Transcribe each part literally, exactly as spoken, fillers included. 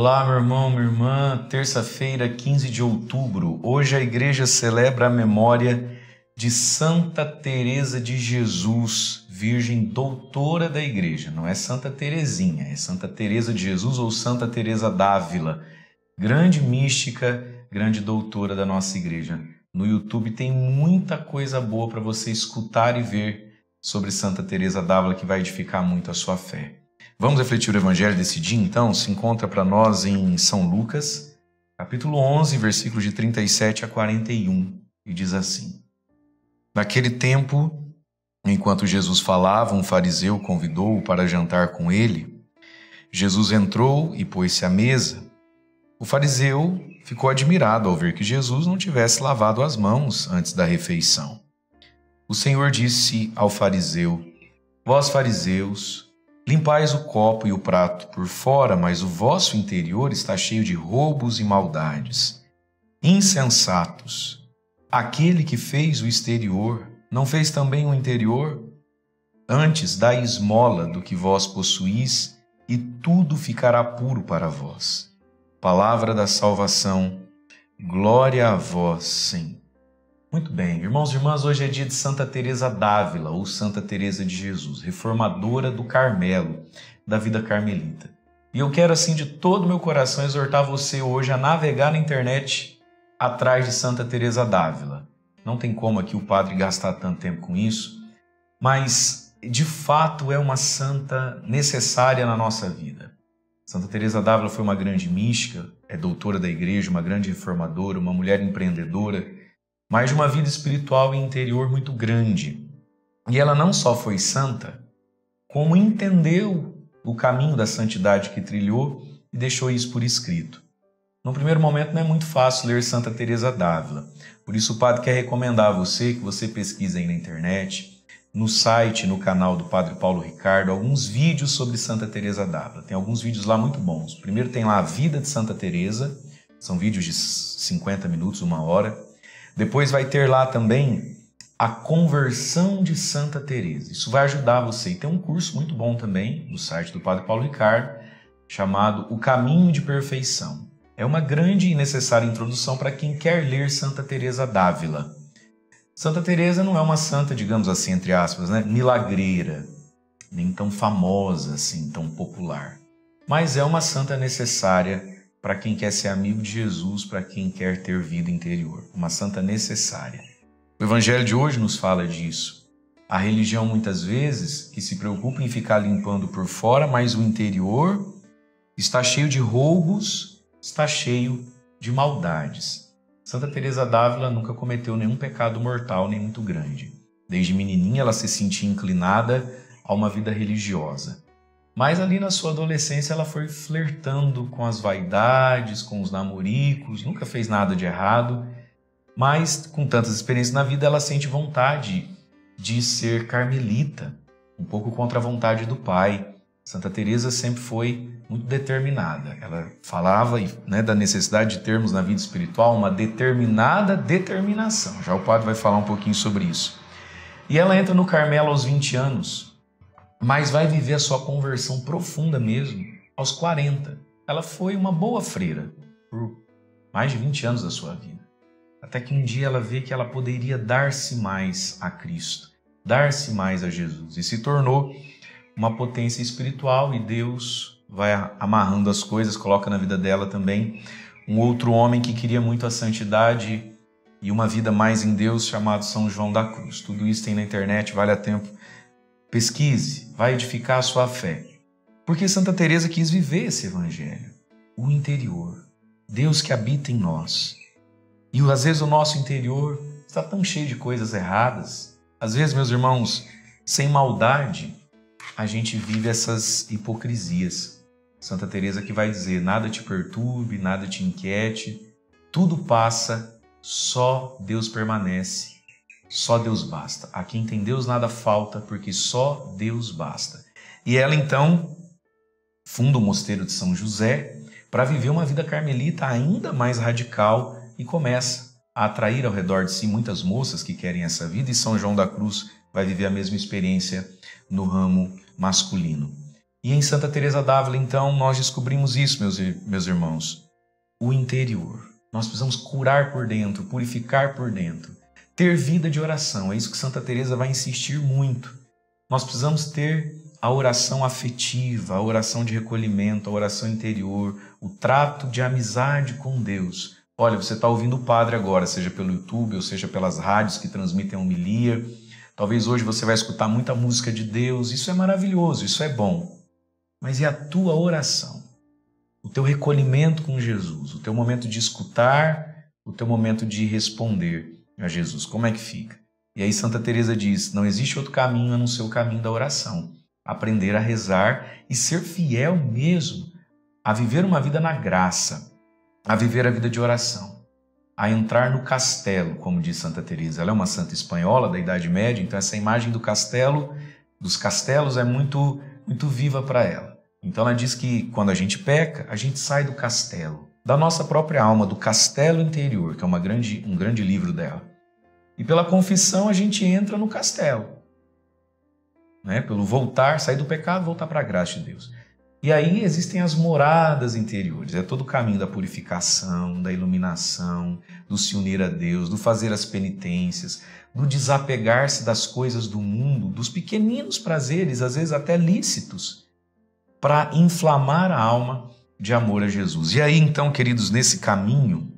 Olá, meu irmão, minha irmã. Terça-feira, quinze de outubro. Hoje a igreja celebra a memória de Santa Teresa de Jesus, virgem doutora da igreja. Não é Santa Terezinha, é Santa Teresa de Jesus ou Santa Teresa d'Ávila. Grande mística, grande doutora da nossa igreja. No YouTube tem muita coisa boa para você escutar e ver sobre Santa Teresa d'Ávila que vai edificar muito a sua fé. Vamos refletir o Evangelho desse dia, então? Se encontra para nós em São Lucas, capítulo onze, versículos de trinta e sete a quarenta e um, e diz assim: Naquele tempo, enquanto Jesus falava, um fariseu convidou-o para jantar com ele. Jesus entrou e pôs-se à mesa. O fariseu ficou admirado ao ver que Jesus não tivesse lavado as mãos antes da refeição. O Senhor disse ao fariseu: Vós, fariseus, limpais o copo e o prato por fora, mas o vosso interior está cheio de roubos e maldades. Insensatos! Aquele que fez o exterior, não fez também o interior? Antes, dai esmola do que vós possuís, e tudo ficará puro para vós. Palavra da salvação. Glória a vós, Senhor. Muito bem, irmãos e irmãs, hoje é dia de Santa Teresa d'Ávila, ou Santa Teresa de Jesus, reformadora do Carmelo, da vida carmelita. E eu quero, assim, de todo o meu coração, exortar você hoje a navegar na internet atrás de Santa Teresa d'Ávila. Não tem como aqui o padre gastar tanto tempo com isso, mas, de fato, é uma santa necessária na nossa vida. Santa Teresa d'Ávila foi uma grande mística, é doutora da igreja, uma grande reformadora, uma mulher empreendedora, mas de uma vida espiritual e interior muito grande. E ela não só foi santa, como entendeu o caminho da santidade que trilhou e deixou isso por escrito. No primeiro momento não é muito fácil ler Santa Teresa d'Ávila, por isso o padre quer recomendar a você que você pesquise aí na internet, no site, no canal do padre Paulo Ricardo, alguns vídeos sobre Santa Teresa d'Ávila. Tem alguns vídeos lá muito bons. Primeiro tem lá a vida de Santa Teresa, são vídeos de cinquenta minutos, uma hora. Depois vai ter lá também a conversão de Santa Teresa. Isso vai ajudar você. E tem um curso muito bom também no site do padre Paulo Ricardo, chamado O Caminho de Perfeição. É uma grande e necessária introdução para quem quer ler Santa Teresa d'Ávila. Santa Teresa não é uma santa, digamos assim, entre aspas, né, milagreira, nem tão famosa assim, tão popular. Mas é uma santa necessária para quem quer ser amigo de Jesus, para quem quer ter vida interior, uma santa necessária. O Evangelho de hoje nos fala disso. A religião, muitas vezes, que se preocupa em ficar limpando por fora, mas o interior está cheio de roubos, está cheio de maldades. Santa Teresa d'Ávila nunca cometeu nenhum pecado mortal, nem muito grande. Desde menininha ela se sentia inclinada a uma vida religiosa. Mas ali na sua adolescência ela foi flertando com as vaidades, com os namoricos, nunca fez nada de errado, mas com tantas experiências na vida ela sente vontade de ser carmelita, um pouco contra a vontade do pai. Santa Teresa sempre foi muito determinada. Ela falava, né, da necessidade de termos na vida espiritual uma determinada determinação. Já o padre vai falar um pouquinho sobre isso. E ela entra no Carmelo aos vinte anos. Mas vai viver a sua conversão profunda mesmo aos quarenta. Ela foi uma boa freira por mais de vinte anos da sua vida. Até que um dia ela vê que ela poderia dar-se mais a Cristo, dar-se mais a Jesus. E se tornou uma potência espiritual e Deus vai amarrando as coisas, coloca na vida dela também um outro homem que queria muito a santidade e uma vida mais em Deus, chamado São João da Cruz. Tudo isso tem na internet, vale a tempo. Pesquise, vai edificar a sua fé. Porque Santa Teresa quis viver esse Evangelho, o interior, Deus que habita em nós. E às vezes o nosso interior está tão cheio de coisas erradas. Às vezes, meus irmãos, sem maldade, a gente vive essas hipocrisias. Santa Teresa que vai dizer: nada te perturbe, nada te inquiete, tudo passa, só Deus permanece. Só Deus basta. A quem tem Deus nada falta, porque só Deus basta. E ela, então, funda o Mosteiro de São José para viver uma vida carmelita ainda mais radical e começa a atrair ao redor de si muitas moças que querem essa vida, e São João da Cruz vai viver a mesma experiência no ramo masculino. E em Santa Teresa d'Ávila, então, nós descobrimos isso, meus, meus irmãos. O interior. Nós precisamos curar por dentro, purificar por dentro. Ter vida de oração. É isso que Santa Teresa vai insistir muito. Nós precisamos ter a oração afetiva, a oração de recolhimento, a oração interior, o trato de amizade com Deus. Olha, você está ouvindo o padre agora, seja pelo YouTube ou seja pelas rádios que transmitem a homilia. Talvez hoje você vai escutar muita música de Deus. Isso é maravilhoso, isso é bom. Mas e a tua oração? O teu recolhimento com Jesus, o teu momento de escutar, o teu momento de responder a Jesus. Como é que fica? E aí Santa Teresa diz, não existe outro caminho a não ser o caminho da oração. Aprender a rezar e ser fiel mesmo, a viver uma vida na graça, a viver a vida de oração, a entrar no castelo, como diz Santa Teresa. Ela é uma santa espanhola da Idade Média, então essa imagem do castelo, dos castelos é muito, muito viva para ela. Então ela diz que quando a gente peca, a gente sai do castelo, da nossa própria alma, do castelo interior, que é uma grande, um grande livro dela. E pela confissão a gente entra no castelo. Né? Pelo voltar, sair do pecado, voltar para a graça de Deus. E aí existem as moradas interiores, é todo o caminho da purificação, da iluminação, do se unir a Deus, do fazer as penitências, do desapegar-se das coisas do mundo, dos pequeninos prazeres, às vezes até lícitos, para inflamar a alma de amor a Jesus. E aí então, queridos, nesse caminho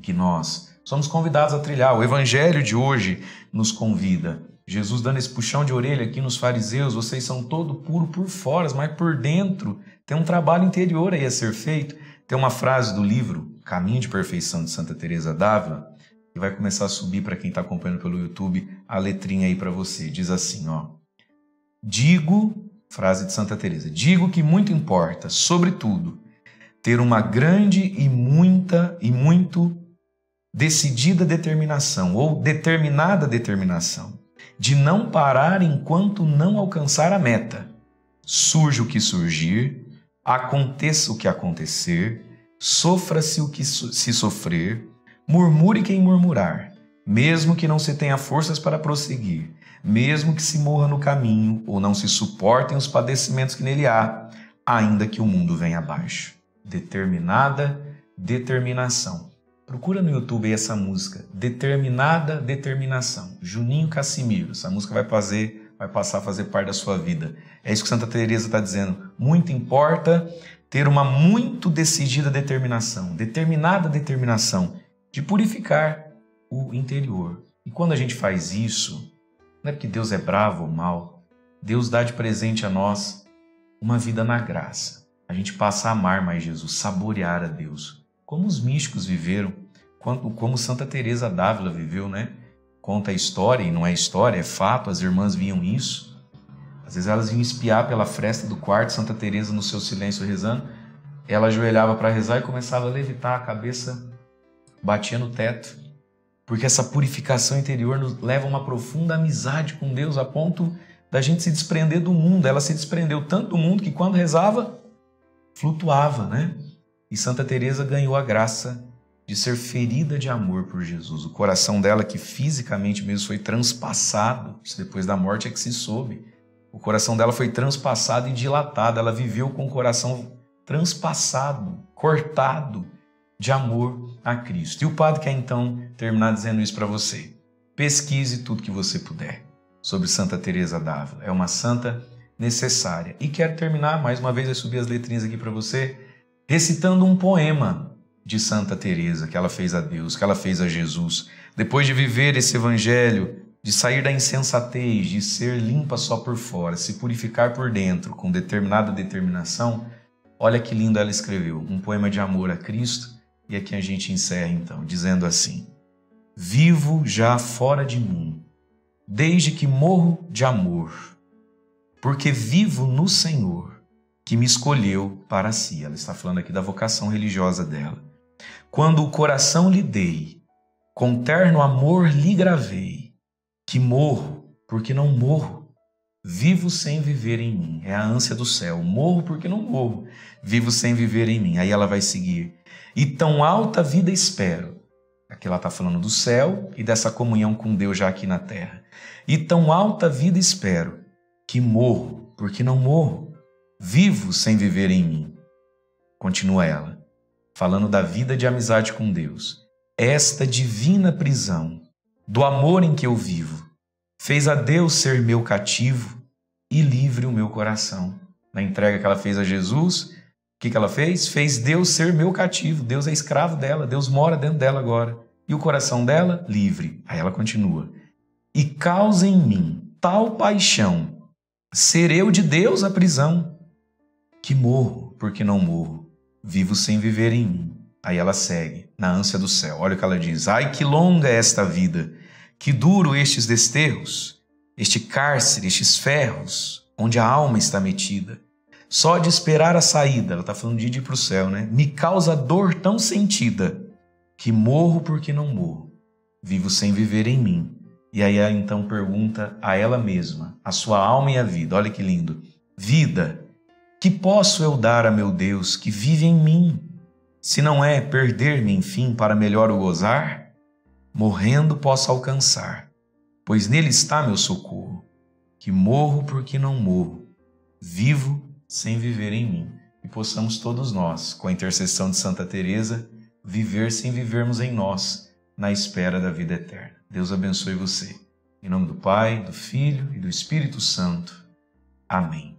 que nós somos convidados a trilhar, o Evangelho de hoje nos convida. Jesus dando esse puxão de orelha aqui nos fariseus, vocês são todo puro por fora, mas por dentro tem um trabalho interior aí a ser feito. Tem uma frase do livro O Caminho de Perfeição de Santa Teresa d'Ávila, que vai começar a subir para quem está acompanhando pelo YouTube a letrinha aí para você. Diz assim, ó, digo, frase de Santa Teresa, digo que muito importa, sobretudo, ter uma grande e muita e muito decidida determinação ou determinada determinação de não parar enquanto não alcançar a meta. Surge o que surgir, aconteça o que acontecer, sofra-se o que se sofrer, murmure quem murmurar, mesmo que não se tenha forças para prosseguir, mesmo que se morra no caminho ou não se suportem os padecimentos que nele há, ainda que o mundo venha abaixo. Determinada determinação. Procura no YouTube essa música, Determinada Determinação, Juninho Cassimiro. Essa música vai fazer, vai passar a fazer parte da sua vida. É isso que Santa Teresa está dizendo. Muito importa ter uma muito decidida determinação, determinada determinação de purificar o interior. E quando a gente faz isso, não é porque Deus é bravo ou mal. Deus dá de presente a nós uma vida na graça. A gente passa a amar mais Jesus, saborear a Deus. Como os místicos viveram, como Santa Teresa d'Ávila viveu, né? Conta a história, e não é história, é fato, as irmãs viam isso. Às vezes elas vinham espiar pela fresta do quarto, Santa Teresa no seu silêncio rezando, ela ajoelhava para rezar e começava a levitar, a cabeça batia no teto, porque essa purificação interior nos leva a uma profunda amizade com Deus, a ponto da gente se desprender do mundo. Ela se desprendeu tanto do mundo que quando rezava, flutuava, né? E Santa Teresa ganhou a graça de ser ferida de amor por Jesus. O coração dela, que fisicamente mesmo foi transpassado, depois da morte é que se soube, o coração dela foi transpassado e dilatado. Ela viveu com o coração transpassado, cortado de amor a Cristo. E o padre quer então terminar dizendo isso para você. Pesquise tudo que você puder sobre Santa Teresa d'Ávila. É uma santa necessária. E quero terminar, mais uma vez, vai subir as letrinhas aqui para você, recitando um poema de Santa Teresa que ela fez a Deus, que ela fez a Jesus. Depois de viver esse evangelho, de sair da insensatez, de ser limpa só por fora, se purificar por dentro com determinada determinação, olha que lindo ela escreveu, um poema de amor a Cristo. E aqui a gente encerra então, dizendo assim, vivo já fora de mim, desde que morro de amor, porque vivo no Senhor, que me escolheu para si. Ela está falando aqui da vocação religiosa dela. Quando o coração lhe dei, com terno amor lhe gravei, que morro, porque não morro, vivo sem viver em mim. É a ânsia do céu, morro porque não morro, vivo sem viver em mim. Aí ela vai seguir. E tão alta vida espero. Aqui ela está falando do céu e dessa comunhão com Deus já aqui na terra. E tão alta vida espero, que morro, porque não morro, vivo sem viver em mim. Continua ela, falando da vida de amizade com Deus. Esta divina prisão, do amor em que eu vivo, fez a Deus ser meu cativo e livre o meu coração. Na entrega que ela fez a Jesus, o que, que ela fez? Fez Deus ser meu cativo. Deus é escravo dela, Deus mora dentro dela agora. E o coração dela? Livre. Aí ela continua. E causa em mim tal paixão, ser eu de Deus a prisão, que morro, porque não morro, vivo sem viver em mim. Aí ela segue, na ânsia do céu. Olha o que ela diz. Ai, que longa esta vida, que duro estes desterros, este cárcere, estes ferros, onde a alma está metida. Só de esperar a saída, ela está falando de ir para o céu, né? Me causa dor tão sentida, que morro porque não morro, vivo sem viver em mim. E aí ela então pergunta a ela mesma, a sua alma e a vida. Olha que lindo. Vida, que posso eu dar a meu Deus que vive em mim, se não é perder-me, enfim, para melhor o gozar? Morrendo posso alcançar, pois nele está meu socorro, que morro porque não morro, vivo sem viver em mim. E possamos todos nós, com a intercessão de Santa Teresa, viver sem vivermos em nós, na espera da vida eterna. Deus abençoe você. Em nome do Pai, do Filho e do Espírito Santo. Amém.